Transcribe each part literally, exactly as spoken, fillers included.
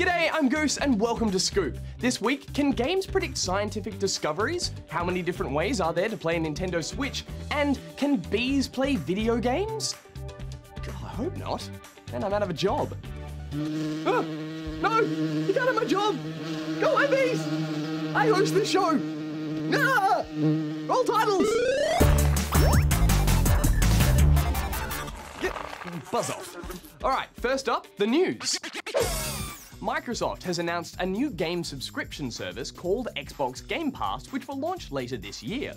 G'day, I'm Goose and welcome to Scoop. This week, can games predict scientific discoveries? How many different ways are there to play a Nintendo Switch? And can bees play video games? God, I hope not. Then I'm out of a job. Ah, no, you got out of my job. Go away, bees. I host this show. Ah, roll titles. Get, buzz off. All right, first up, the news. Microsoft has announced a new game subscription service called Xbox Game Pass, which will launch later this year.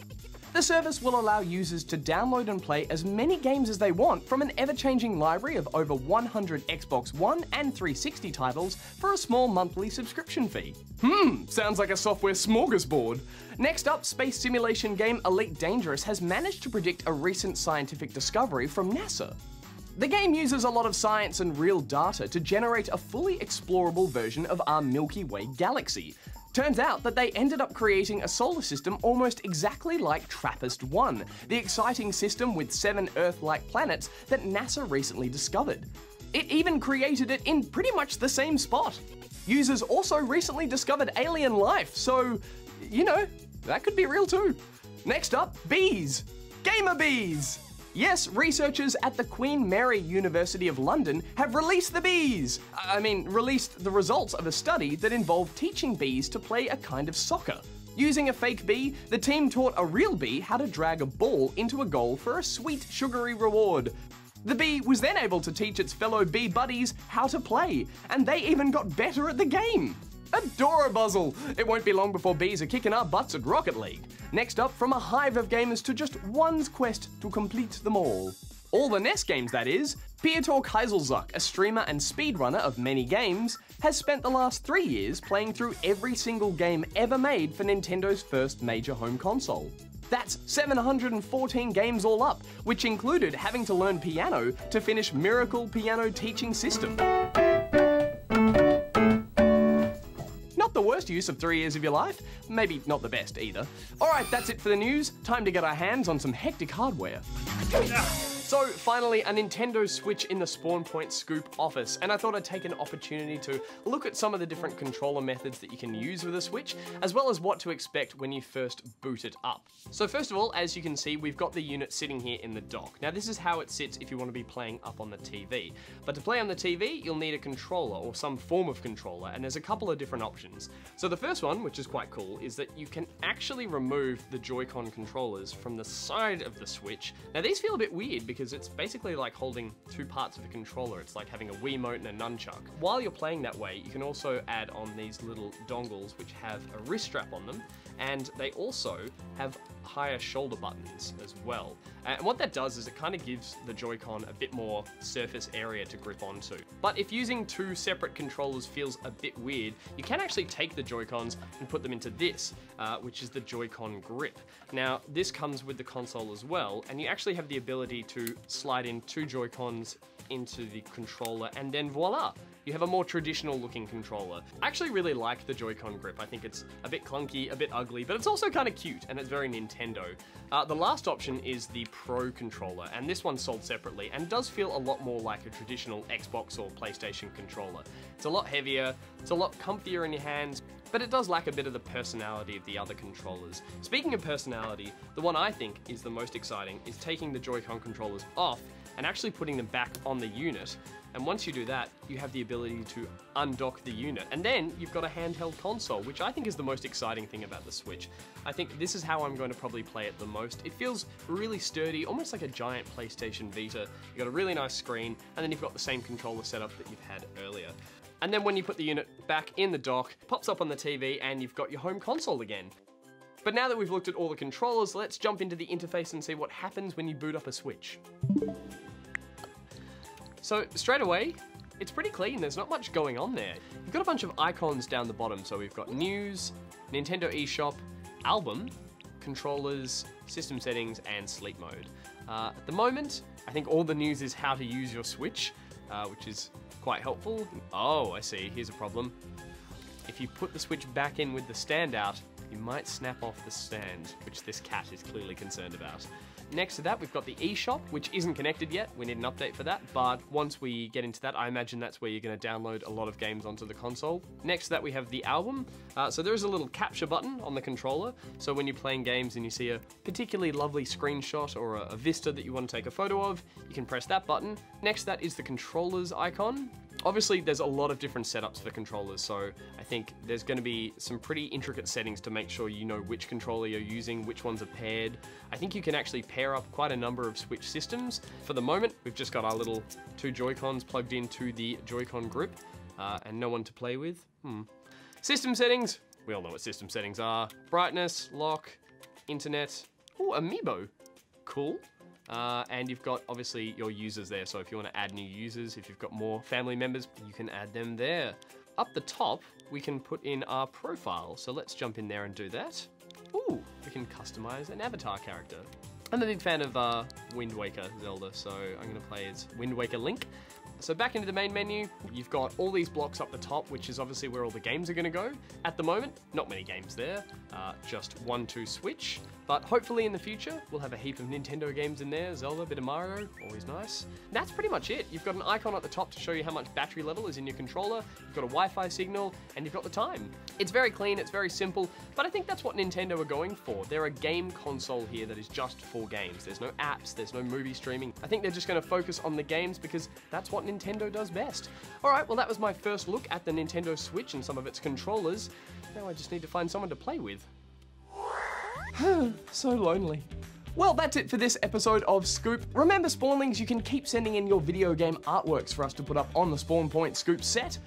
The service will allow users to download and play as many games as they want from an ever-changing library of over one hundred Xbox One and three sixty titles for a small monthly subscription fee. Hmm, sounds like a software smorgasbord. Next up, space simulation game Elite Dangerous has managed to predict a recent scientific discovery from NASA. The game uses a lot of science and real data to generate a fully explorable version of our Milky Way galaxy. Turns out that they ended up creating a solar system almost exactly like TRAPPIST one, the exciting system with seven Earth-like planets that NASA recently discovered. It even created it in pretty much the same spot. Users also recently discovered alien life, so, you know, that could be real too. Next up, bees. Gamer bees! Yes, researchers at the Queen Mary University of London have released the bees! I mean, released the results of a study that involved teaching bees to play a kind of soccer. Using a fake bee, the team taught a real bee how to drag a ball into a goal for a sweet, sugary reward. The bee was then able to teach its fellow bee buddies how to play, and they even got better at the game! Adorabuzzle! It won't be long before bees are kicking our butts at Rocket League. Next up, from a hive of gamers to just one's quest to complete them all. All the N E S games, that is. Piotr Keiselczak, a streamer and speedrunner of many games, has spent the last three years playing through every single game ever made for Nintendo's first major home console. That's seven hundred fourteen games all up, which included having to learn piano to finish Miracle Piano Teaching System. Not the worst use of three years of your life, maybe not the best either. Alright, that's it for the news. Time to get our hands on some hectic hardware. So finally, a Nintendo Switch in the Spawn Point Scoop office, and I thought I'd take an opportunity to look at some of the different controller methods that you can use with a Switch, as well as what to expect when you first boot it up. So first of all, as you can see, we've got the unit sitting here in the dock. Now this is how it sits if you want to be playing up on the T V. But to play on the T V, you'll need a controller or some form of controller, and there's a couple of different options. So the first one, which is quite cool, is that you can actually remove the Joy-Con controllers from the side of the Switch. Now these feel a bit weird because it's basically like holding two parts of a controller. It's like having a Wiimote and a nunchuck. While you're playing that way, you can also add on these little dongles which have a wrist strap on them, and they also have higher shoulder buttons as well. And what that does is it kind of gives the Joy-Con a bit more surface area to grip onto. But if using two separate controllers feels a bit weird, you can actually take the Joy-Cons and put them into this, uh, which is the Joy-Con grip. Now, this comes with the console as well, and you actually have the ability to slide in two Joy-Cons into the controller, and then voila! You have a more traditional looking controller. I actually really like the Joy-Con grip. I think it's a bit clunky, a bit ugly, but it's also kind of cute, and it's very Nintendo. Uh, the last option is the Pro Controller, and this one's sold separately, and does feel a lot more like a traditional Xbox or PlayStation controller. It's a lot heavier, it's a lot comfier in your hands, but it does lack a bit of the personality of the other controllers. Speaking of personality, the one I think is the most exciting is taking the Joy-Con controllers off and actually putting them back on the unit. And once you do that, you have the ability to undock the unit. And then you've got a handheld console, which I think is the most exciting thing about the Switch. I think this is how I'm going to probably play it the most. It feels really sturdy, almost like a giant PlayStation Vita. You've got a really nice screen, and then you've got the same controller setup that you've had earlier. And then when you put the unit back in the dock, it pops up on the T V, and you've got your home console again. But now that we've looked at all the controllers, let's jump into the interface and see what happens when you boot up a Switch. So straight away, it's pretty clean, there's not much going on there. You've got a bunch of icons down the bottom, so we've got News, Nintendo eShop, Album, Controllers, System Settings, and Sleep Mode. Uh, at the moment, I think all the news is how to use your Switch, uh, which is quite helpful. Oh, I see, here's a problem. If you put the Switch back in with the stand out, you might snap off the stand, which this cat is clearly concerned about. Next to that, we've got the eShop, which isn't connected yet. We need an update for that, but once we get into that, I imagine that's where you're going to download a lot of games onto the console. Next to that, we have the album. Uh, so there is a little capture button on the controller, so when you're playing games and you see a particularly lovely screenshot or a, a vista that you want to take a photo of, you can press that button. Next to that is the controller's icon. Obviously, there's a lot of different setups for controllers, so I think there's going to be some pretty intricate settings to make sure you know which controller you're using, which ones are paired. I think you can actually pair up quite a number of Switch systems. For the moment, we've just got our little two Joy-Cons plugged into the Joy-Con grip, uh, and no one to play with. Hmm. System settings. We all know what system settings are. Brightness, lock, internet. Ooh, Amiibo. Cool. Uh, and you've got, obviously, your users there, so if you want to add new users, if you've got more family members, you can add them there. Up the top, we can put in our profile, so let's jump in there and do that. Ooh, we can customize an avatar character. I'm a big fan of uh, Wind Waker Zelda, so I'm going to play as Wind Waker Link. So back into the main menu, you've got all these blocks up the top, which is obviously where all the games are going to go. At the moment, not many games there, uh, just one two Switch. But hopefully in the future, we'll have a heap of Nintendo games in there, Zelda, a bit of Mario, always nice. And that's pretty much it. You've got an icon at the top to show you how much battery level is in your controller, you've got a Wi-Fi signal, and you've got the time. It's very clean, it's very simple, but I think that's what Nintendo are going for. They're a game console here that is just for games. There's no apps, there's no movie streaming. I think they're just going to focus on the games because that's what Nintendo Nintendo does best. Alright, well that was my first look at the Nintendo Switch and some of its controllers. Now I just need to find someone to play with. So lonely. Well, that's it for this episode of Scoop. Remember, Spawnlings, you can keep sending in your video game artworks for us to put up on the Spawn Point Scoop set.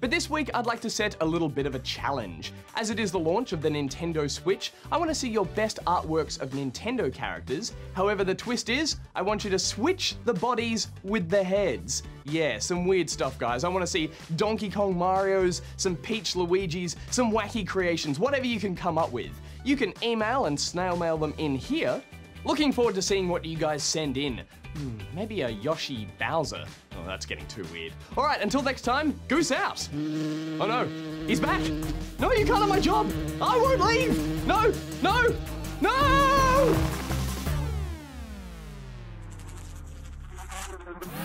But this week, I'd like to set a little bit of a challenge. As it is the launch of the Nintendo Switch, I want to see your best artworks of Nintendo characters. However, the twist is, I want you to switch the bodies with the heads. Yeah, some weird stuff, guys. I want to see Donkey Kong Marios, some Peach Luigis, some wacky creations, whatever you can come up with. You can email and snail mail them in here. Looking forward to seeing what you guys send in. Hmm, maybe a Yoshi Bowser. Oh, that's getting too weird. All right, until next time, Goose out. Oh no, he's back. No, you can't have my job. I won't leave. No, no, no!